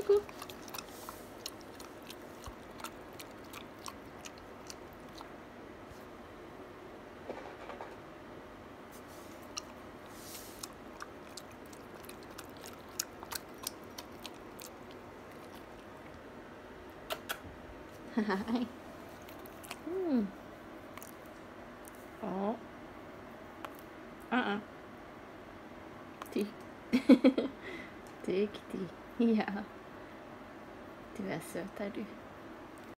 Cuckoo. Hi. Hmm. Oh. Ti. Ti. Ja. Ti vesz, te